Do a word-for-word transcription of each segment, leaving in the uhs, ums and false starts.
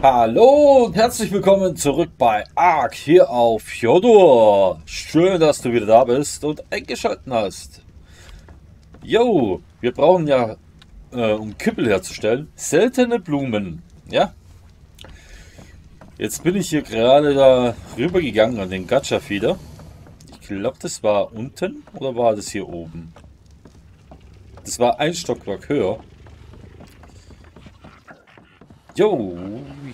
Hallo und herzlich willkommen zurück bei ARK hier auf Fjordur. Schön, dass du wieder da bist und eingeschalten hast. Jo, wir brauchen ja, äh, um Kibbel herzustellen, seltene Blumen. Ja. Jetzt bin ich hier gerade da rübergegangen an den Gacha-Feeder. Ich glaube, das war unten oder war das hier oben? Das war ein Stockwerk höher. Jo,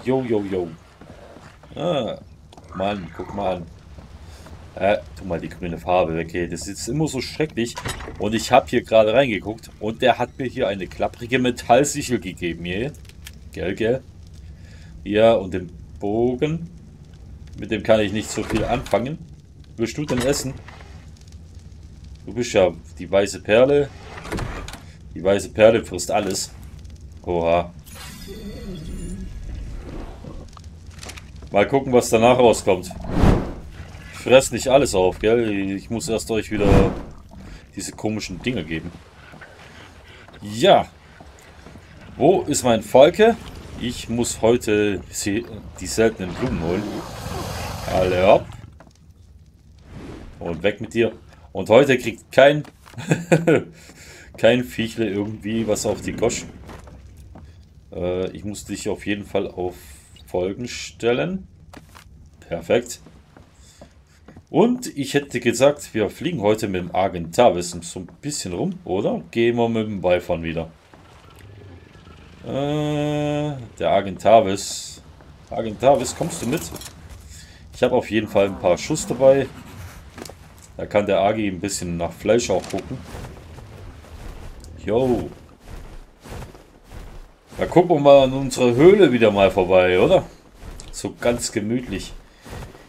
jo, jo, jo. Ah, Mann, guck mal an. Äh, tu mal die grüne Farbe weg. Okay, das ist immer so schrecklich. Und ich habe hier gerade reingeguckt und der hat mir hier eine klapprige Metallsichel gegeben. Hier. Gell, gell? Ja, und den Bogen. Mit dem kann ich nicht so viel anfangen. Willst du denn essen? Du bist ja die weiße Perle. Die weiße Perle frisst alles. Oha. Mal gucken, was danach rauskommt. Ich fress nicht alles auf, gell? Ich muss erst euch wieder diese komischen Dinge geben. Ja. Wo ist mein Falke? Ich muss heute die seltenen Blumen holen. Alle ab. Und weg mit dir. Und heute kriegt kein kein Viechle irgendwie was auf die Gosch. Äh, ich muss dich auf jeden Fall auf Folgen stellen. Perfekt. Und ich hätte gesagt, wir fliegen heute mit dem Argentavis so ein bisschen rum, oder? Gehen wir mit dem Beifahrer wieder. Äh, der Argentavis. Argentavis, kommst du mit? Ich habe auf jeden Fall ein paar Schuss dabei. Da kann der Argi ein bisschen nach Fleisch auch gucken. Jo. Da gucken wir mal an unsere Höhle wieder mal vorbei, oder? So ganz gemütlich.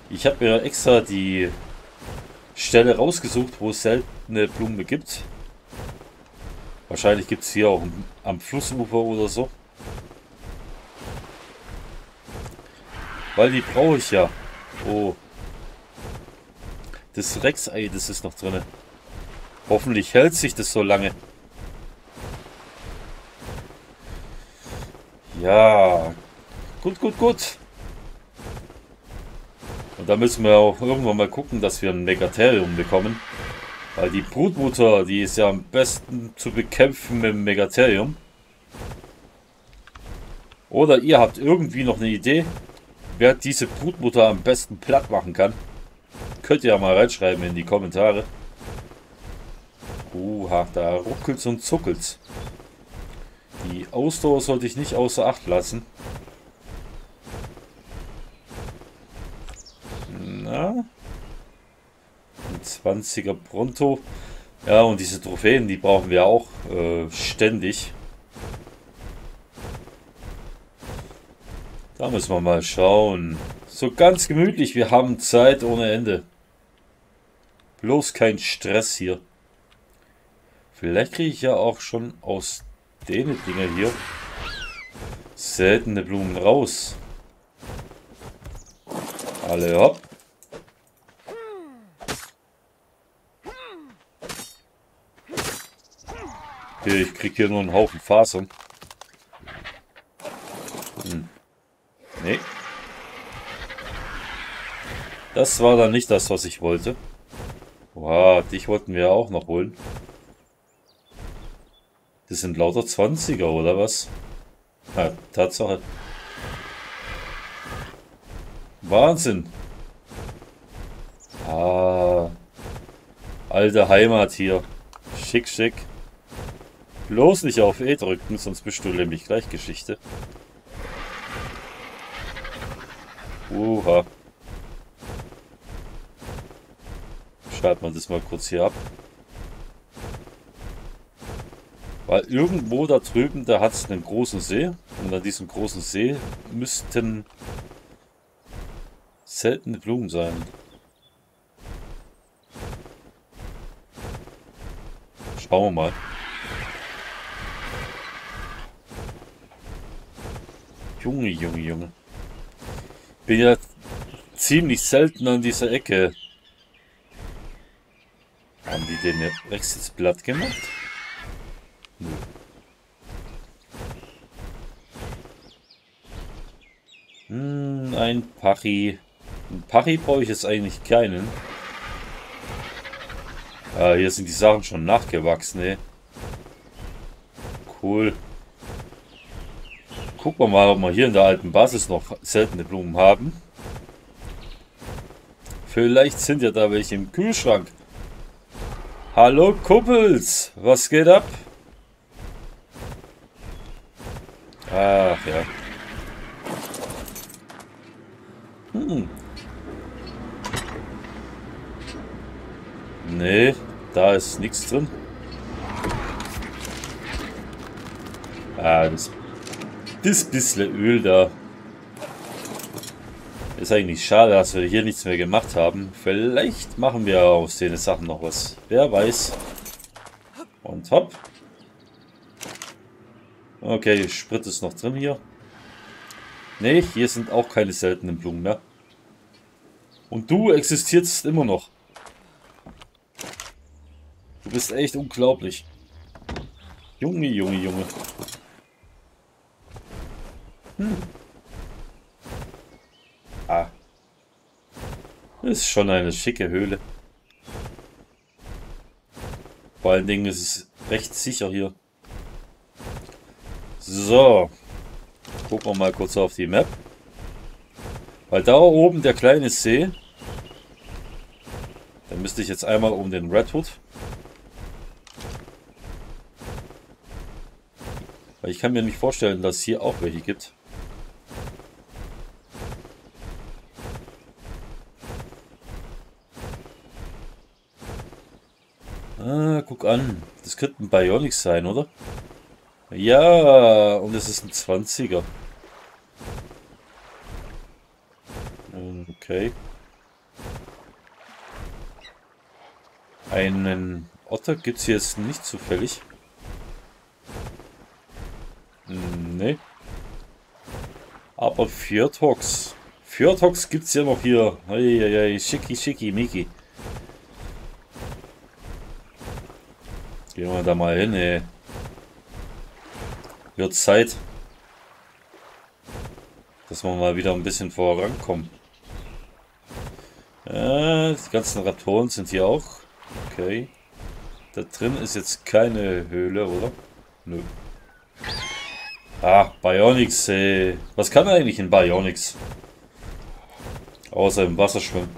Ich habe mir extra die Stelle rausgesucht, wo es seltene Blumen gibt. Wahrscheinlich gibt es hier auch am Flussufer oder so. Weil die brauche ich ja. Oh. Das Rex-Ei, das ist noch drin. Hoffentlich hält sich das so lange. Ja, gut, gut, gut. Und da müssen wir auch irgendwann mal gucken, dass wir ein Megatherium bekommen. Weil die Brutmutter, die ist ja am besten zu bekämpfen mit dem Megatherium. Oder ihr habt irgendwie noch eine Idee, wer diese Brutmutter am besten platt machen kann. Könnt ihr ja mal reinschreiben in die Kommentare. Uha, da ruckelt's und zuckelt's. Die Ausdauer sollte ich nicht außer Acht lassen. Na? Ein zwanziger Pronto. Ja, und diese Trophäen, die brauchen wir auch äh, ständig. Da müssen wir mal schauen. So ganz gemütlich, wir haben Zeit ohne Ende. Bloß kein Stress hier. Vielleicht kriege ich ja auch schon aus den Dinger hier seltene Blumen raus. Alle hopp. Okay, ich krieg hier nur einen Haufen Fasern. Hm. Nee. Das war dann nicht das, was ich wollte. Wow, dich wollten wir auch noch holen. Das sind lauter zwanziger, oder was? Ja, Tatsache. Wahnsinn. Ah. Alte Heimat hier. Schick, schick. Bloß nicht auf E drücken, sonst bist du nämlich gleich Geschichte. Uha. Schreibt man das mal kurz hier ab. Weil irgendwo da drüben, da hat es einen großen See. Und an diesem großen See müssten seltene Blumen sein. Schauen wir mal. Junge, Junge, Junge. Bin ja ziemlich selten an dieser Ecke. Haben die den rechts jetzt platt gemacht? Hm, ein Pachy. Ein Pachy brauche ich jetzt eigentlich keinen. Ah, hier sind die Sachen schon nachgewachsen, ey. Cool. Gucken wir mal, ob wir hier in der alten Basis noch seltene Blumen haben. Vielleicht sind ja da welche im Kühlschrank. Hallo Kumpels, was geht ab? Ach ja. Hm. Nee, da ist nichts drin. Ah, das, das bisschen Öl da. Ist eigentlich schade, dass wir hier nichts mehr gemacht haben. Vielleicht machen wir aus den Sachen noch was. Wer weiß. Und hopp. Okay, Sprit ist noch drin hier. Ne, hier sind auch keine seltenen Blumen mehr. Und du existierst immer noch. Du bist echt unglaublich. Junge, Junge, Junge. Hm. Ah. Ist schon eine schicke Höhle. Vor allen Dingen ist es recht sicher hier. So. Gucken wir mal kurz auf die Map. Weil da oben der kleine See. Da müsste ich jetzt einmal um den Redwood. Weil ich kann mir nicht vorstellen, dass es hier auch welche gibt. Ah, guck an. Das könnte ein Bionic sein, oder? Ja, und es ist ein zwanziger. Okay. Einen Otter gibt es hier jetzt nicht zufällig. Nee. Aber Fjordhawks. Fjordhawks gibt es ja noch hier. Eieiei, schicki, schicki, Miki. Gehen wir da mal hin, ey. Wird Zeit, dass wir mal wieder ein bisschen vorankommen. Ja, die ganzen Raptoren sind hier auch. Okay. Da drin ist jetzt keine Höhle, oder? Nö. Ah, Bionics, ey. Was kann eigentlich ein Bionics? Außer im Wasser schwimmen.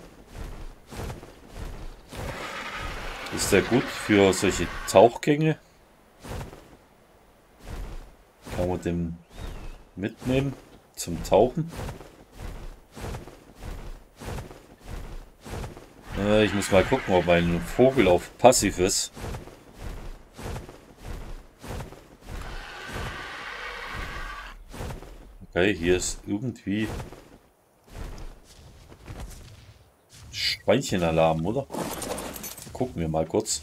Ist der gut für solche Tauchgänge? Kann man den mitnehmen zum Tauchen? Äh, ich muss mal gucken, ob mein Vogel auf passiv ist. Okay, hier ist irgendwie Schweinchenalarm, oder? Gucken wir mal kurz.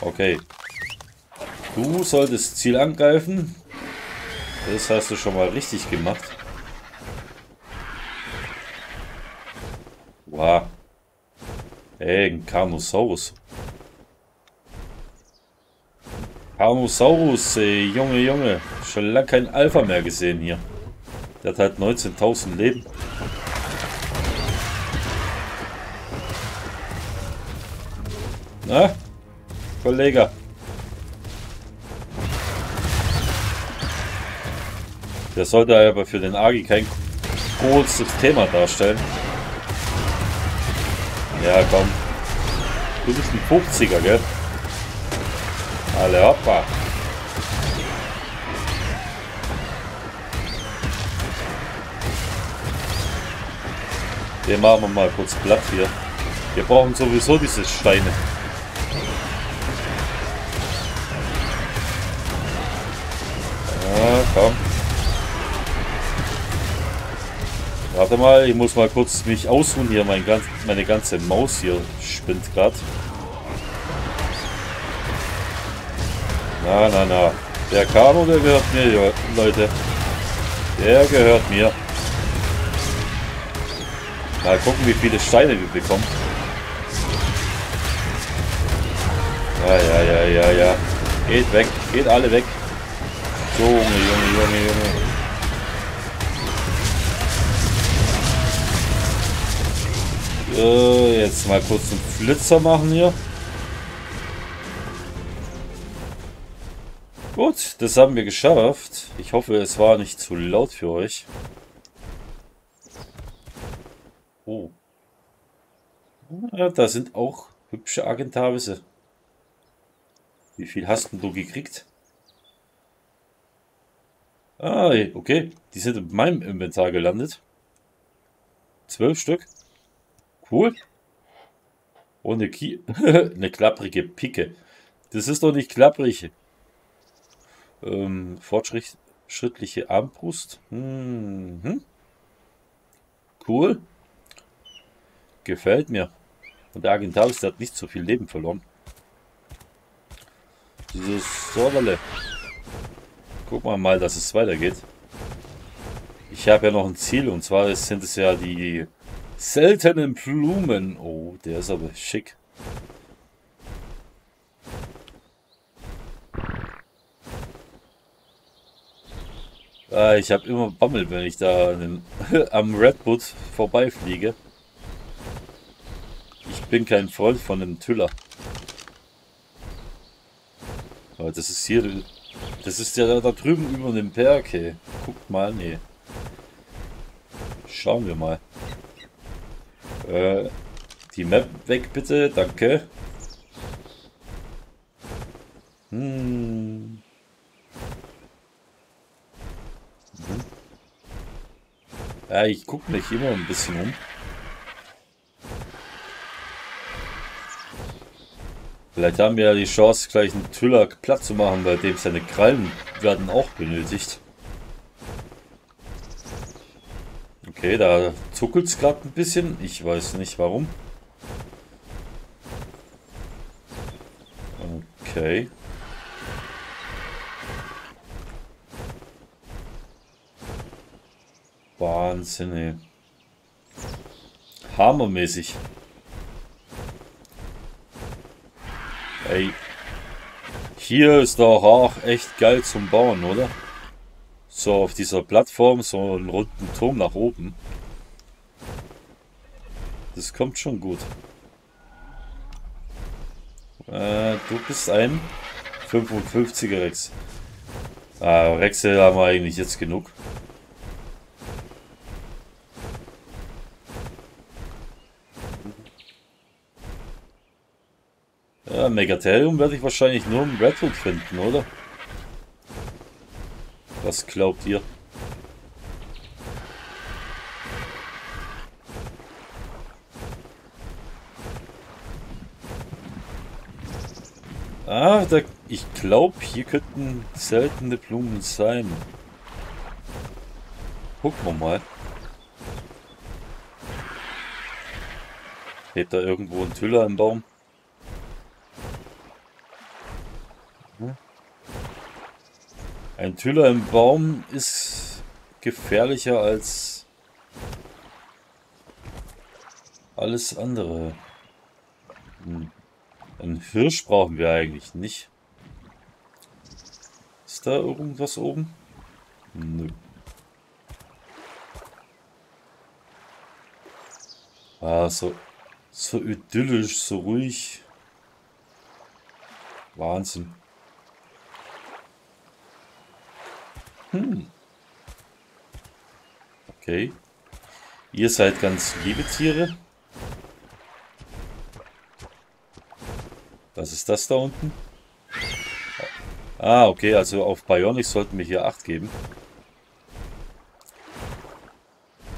Okay. Du solltest Ziel angreifen. Das hast du schon mal richtig gemacht. Wow. Ey, ein Kanosaurus. Kanosaurus, ey, Junge, Junge. Schon lange kein Alpha mehr gesehen hier. Der hat halt neunzehntausend Leben. Na? Kollege. Das sollte aber für den Agi kein großes Thema darstellen. Ja, komm. Du bist ein fünfziger, gell? Alle hoppa. Den machen wir mal kurz platt hier. Wir brauchen sowieso diese Steine. Ja, komm. Warte mal, ich muss mal kurz mich ausruhen hier. Mein ganz, meine ganze Maus hier spinnt gerade. Na, na, na. Der Kano, der gehört mir, Leute. Der gehört mir. Mal gucken, wie viele Steine wir bekommen. Ja, ja, ja, ja, ja. Geht weg. Geht alle weg. So, Junge, Junge, Junge, Junge. Äh, jetzt mal kurz einen Flitzer machen hier. Gut, das haben wir geschafft. Ich hoffe, es war nicht zu laut für euch. Oh. Ja, da sind auch hübsche Argentavisse. Wie viel hast denn du gekriegt? Ah, okay. Die sind in meinem Inventar gelandet. Zwölf Stück. Cool. Oh, eine, Ki eine klapprige Picke. Das ist doch nicht klapprig. Ähm, fortschrittliche Armbrust. Mhm. Cool. Gefällt mir. Und der Argentavis, der hat nicht so viel Leben verloren. Dieses Sorderle. Gucken wir mal, dass es weitergeht. Ich habe ja noch ein Ziel, und zwar sind es ja die seltenen Blumen. Oh, der ist aber schick. Ah, ich habe immer Bammel, wenn ich da an dem, am Redwood vorbeifliege. Ich bin kein Freund von dem Tüller. Aber das ist hier... Das ist ja da, da drüben über dem Berg, hey. Guckt mal, nee. Schauen wir mal. Äh, die Map weg bitte, danke. Hm. Mhm. Ja, ich gucke mich immer ein bisschen um. Vielleicht haben wir ja die Chance, gleich einen Tüller platt zu machen, bei dem seine Krallen werden auch benötigt. Okay, da zuckelt es gerade ein bisschen. Ich weiß nicht warum. Okay. Wahnsinn, ey. Hammermäßig. Ey. Hier ist doch auch echt geil zum Bauen, oder? So auf dieser Plattform, so einen runden Turm nach oben. Das kommt schon gut. Äh, du bist ein fünfundfünfziger Rex. Ah, Rexe haben wir eigentlich jetzt genug. Ja, Megatherium werde ich wahrscheinlich nur im Redwood finden, oder? Was glaubt ihr? Ah, da, ich glaube, hier könnten seltene Blumen sein. Gucken wir mal. Hebt da irgendwo ein Tüller im Baum? Ein Tüller im Baum ist gefährlicher als alles andere. Hm. Einen Hirsch brauchen wir eigentlich nicht. Ist da irgendwas oben? Nö. Ah, so, so idyllisch, so ruhig. Wahnsinn. Okay. Ihr seid ganz liebe Tiere. Was ist das da unten? Ah, okay, also auf Bionic sollten wir hier Acht geben.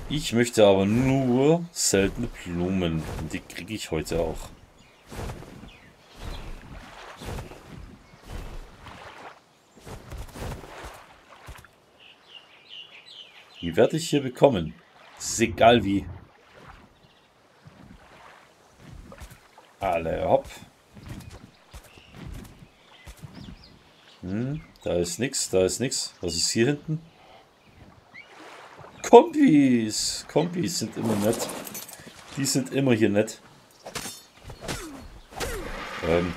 Ich möchte aber nur seltene Blumen. Und die kriege ich heute auch. Die werde ich hier bekommen. Ist egal wie. Alle hopp. Hm, da ist nix, da ist nix. Was ist hier hinten? Kombis! Kombis sind immer nett. Die sind immer hier nett. Ähm.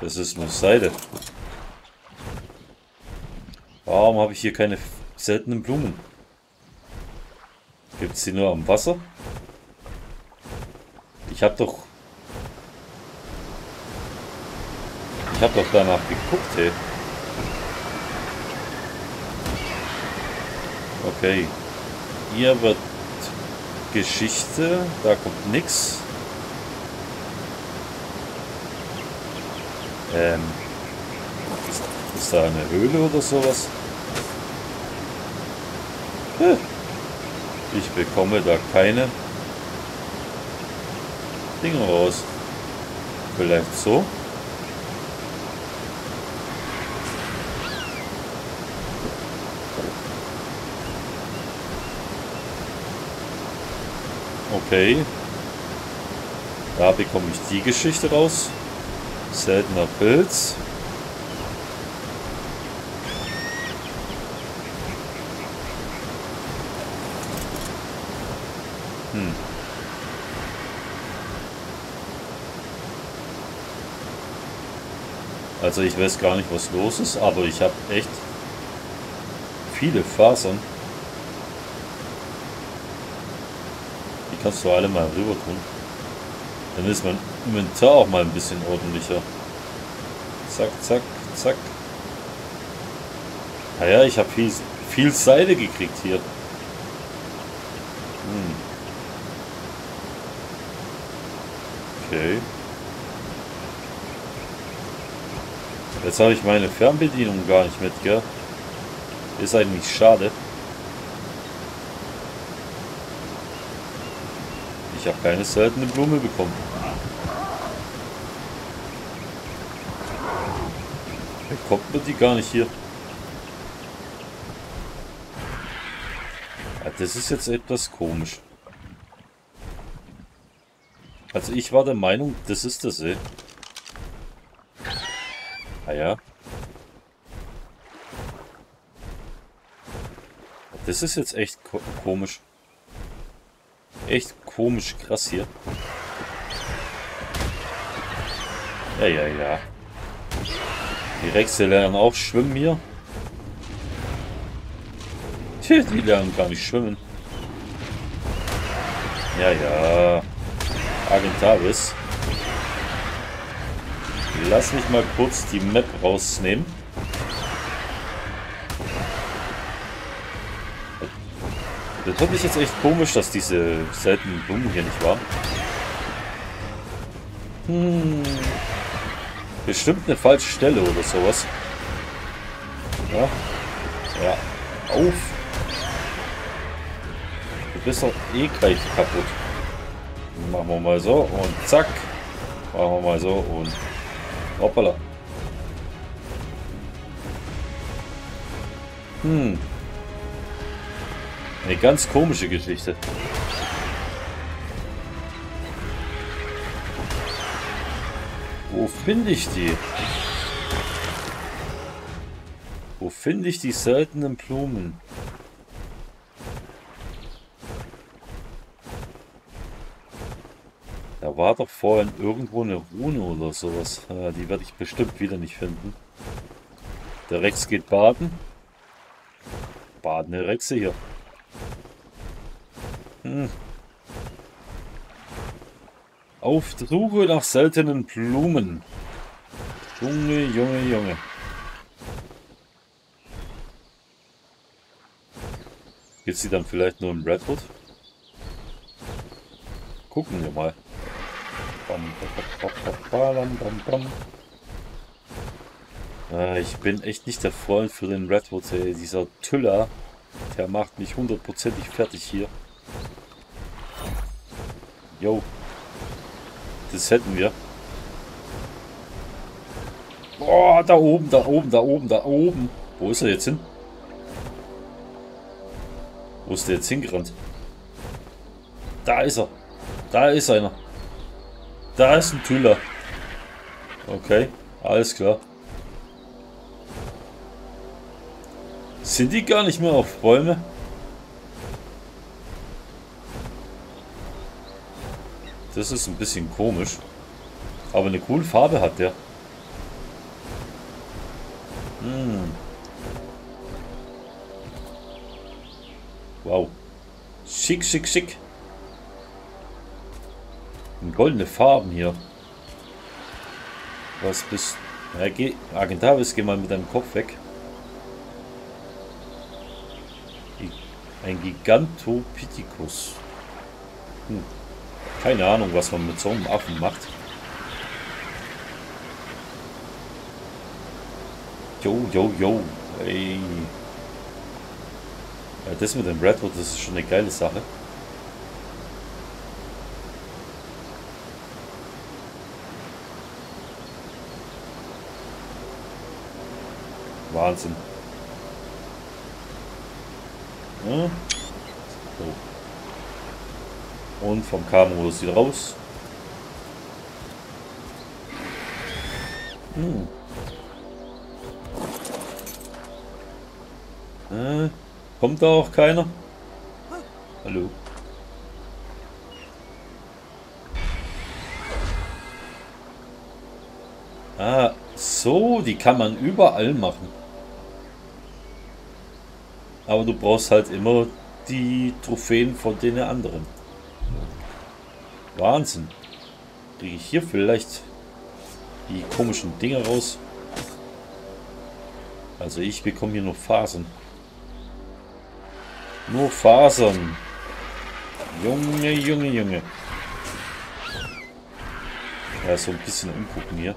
Das ist nur Seide. Warum habe ich hier keine seltenen Blumen? Gibt es die nur am Wasser? Ich habe doch... Ich habe doch danach geguckt, hey. Okay. Hier wird Geschichte. Da kommt nichts. Ähm. Ist, ist da eine Höhle oder sowas? Hm. Ich bekomme da keine Dinge raus. Vielleicht so? Okay. Da bekomme ich die Geschichte raus. Seltener Pilz. Hm. Also ich weiß gar nicht, was los ist, aber ich habe echt viele Fasern. Kannst du alle mal rüber tun. Dann ist mein Inventar auch mal ein bisschen ordentlicher. Zack, zack, zack. Naja, ich habe viel, viel Seide gekriegt hier. Hm. Okay. Jetzt habe ich meine Fernbedienung gar nicht mit, gell? Ist eigentlich schade. Ich habe keine seltene Blume bekommen. Bekommt man die gar nicht hier? Ja, das ist jetzt etwas komisch. Also ich war der Meinung, das ist das, ey. Ah ja. Das ist jetzt echt ko- komisch. Echt komisch krass hier. Ja, ja, ja. Die Rechse lernen auch schwimmen hier. Tja, die lernen gar nicht schwimmen. Ja, ja. Argentavis. Lass mich mal kurz die Map rausnehmen. Das fand ich jetzt echt komisch, dass diese seltenen Blumen hier nicht waren. Hm. Bestimmt eine falsche Stelle oder sowas. Ja. Ja. Auf. Du bist doch eh gleich kaputt. Machen wir mal so und zack. Machen wir mal so und hoppala. Hm. Eine ganz komische Geschichte. Wo finde ich die? Wo finde ich die seltenen Blumen? Da war doch vorhin irgendwo eine Rune oder sowas. Die werde ich bestimmt wieder nicht finden. Der Rex geht baden. Badende Rexe hier. Hm. Auf der Suche nach seltenen Blumen. Junge, Junge, Junge. Gibt es die dann vielleicht nur im Redwood? Gucken wir mal. Äh, ich bin echt nicht der Freund für den Redwood. Ey. Dieser Tüller, der macht mich hundertprozentig fertig hier. Jo, das hätten wir. Boah, da oben, da oben, da oben, da oben. Wo ist er jetzt hin? Wo ist der jetzt hingerannt? Da ist er. Da ist einer. Da ist ein Tüller. Okay, alles klar. Sind die gar nicht mehr auf Bäume? Das ist ein bisschen komisch. Aber eine coole Farbe hat der. Hm. Wow. Schick, schick, schick. Und goldene Farben hier. Was bist du? Ja, Argentavis, geh mal mit deinem Kopf weg. Ein Gigantopithecus. Hm. Keine Ahnung, was man mit so einem Affen macht. Jo, jo, jo. Ey. Ja, das mit dem Redwood, das ist schon eine geile Sache. Wahnsinn. Ja. So. Und vom K-Modus wieder raus. Hm. Äh, kommt da auch keiner? Hallo. Ah, so, die kann man überall machen. Aber du brauchst halt immer die Trophäen von den anderen. Wahnsinn. Kriege ich hier vielleicht die komischen Dinger raus? Also ich bekomme hier nur Fasern. Nur Fasern. Junge, Junge, Junge. Ja, so ein bisschen umgucken hier.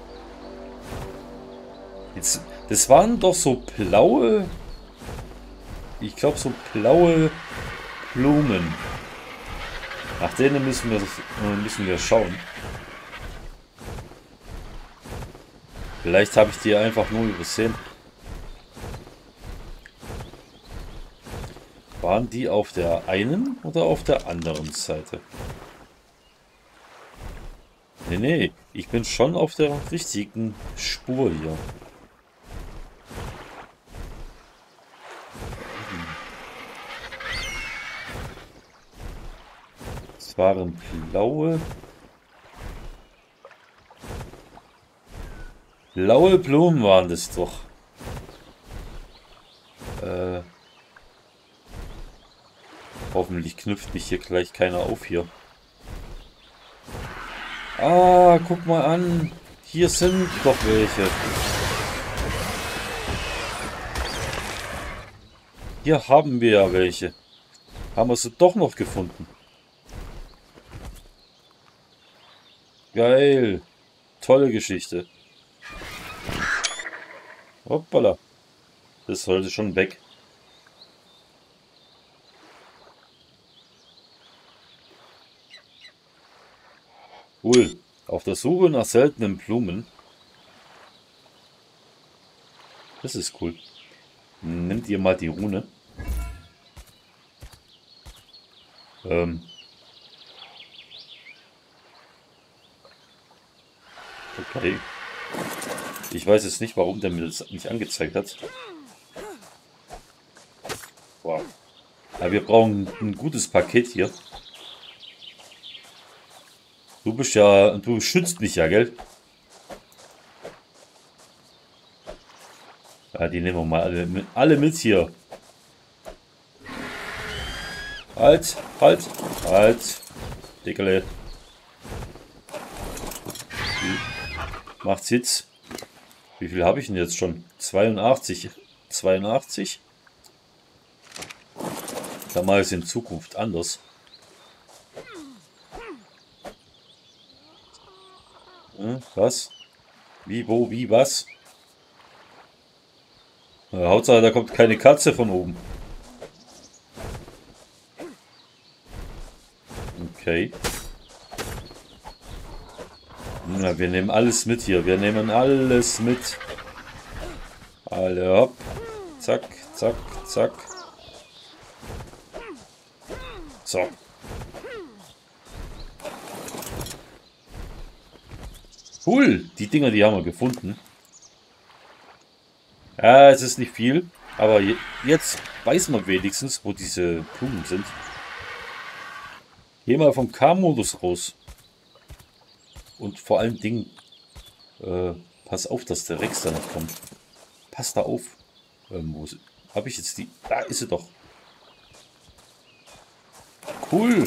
Jetzt, das waren doch so blaue... Ich glaube, so blaue Blumen. Nach denen müssen wir, müssen wir schauen. Vielleicht habe ich die einfach nur übersehen. Waren die auf der einen oder auf der anderen Seite? Nee, nee. Ich bin schon auf der richtigen Spur hier. Waren blaue blaue Blumen waren das doch. Äh, hoffentlich knüpft mich hier gleich keiner auf hier. Ah, guck mal an, hier sind doch welche. Hier haben wir ja welche. Haben wir sie doch noch gefunden. Geil. Tolle Geschichte. Hoppala. Das sollte schon weg. Cool. Auf der Suche nach seltenen Blumen. Das ist cool. Nehmt ihr mal die Rune. Ähm... Okay. Ich weiß jetzt nicht, warum der mir das nicht angezeigt hat. Wow. Aber wir brauchen ein gutes Paket hier. Du bist ja... Du schützt mich ja, gell? Ja, die nehmen wir mal alle mit, alle mit hier. Halt, halt, halt. Dickerle. Macht's jetzt. Wie viel habe ich denn jetzt schon? zweiundachtzig. zweiundachtzig? Dann mache ich es in Zukunft anders. Hm, was? Wie, wo, wie, was? Na, Hauptsache, da kommt keine Katze von oben. Okay. Na, wir nehmen alles mit hier. Wir nehmen alles mit. Alle hopp. Zack, zack, zack. So. Cool. Die Dinger, die haben wir gefunden. Ja, es ist nicht viel. Aber je jetzt weiß man wenigstens, wo diese Blumen sind. Geh mal vom K-Modus raus. Und vor allen Dingen, äh, pass auf, dass der Rex da noch kommt. Pass da auf. Ähm, wo habe ich jetzt die... Da ist sie doch. Cool.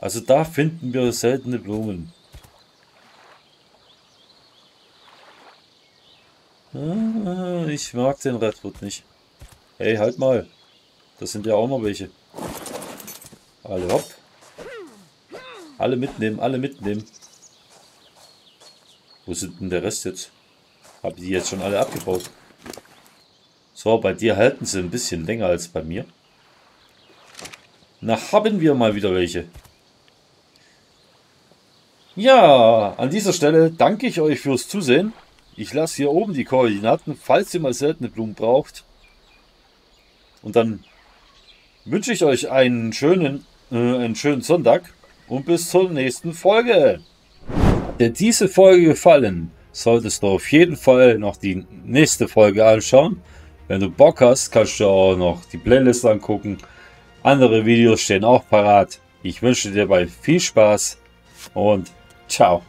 Also da finden wir seltene Blumen. Ah, ich mag den Redwood nicht. Hey, halt mal. Das sind ja auch noch welche. Alle hopp. Alle mitnehmen, alle mitnehmen. Wo sind denn der Rest jetzt? Hab die jetzt schon alle abgebaut? So, bei dir halten sie ein bisschen länger als bei mir. Na, haben wir mal wieder welche. Ja, an dieser Stelle danke ich euch fürs Zusehen. Ich lasse hier oben die Koordinaten, falls ihr mal seltene Blumen braucht. Und dann wünsche ich euch einen schönen, äh, einen schönen Sonntag und bis zur nächsten Folge. Hat dir diese Folge gefallen, solltest du auf jeden Fall noch die nächste Folge anschauen. Wenn du Bock hast, kannst du auch noch die Playlist angucken. Andere Videos stehen auch parat. Ich wünsche dir dabei viel Spaß und ciao.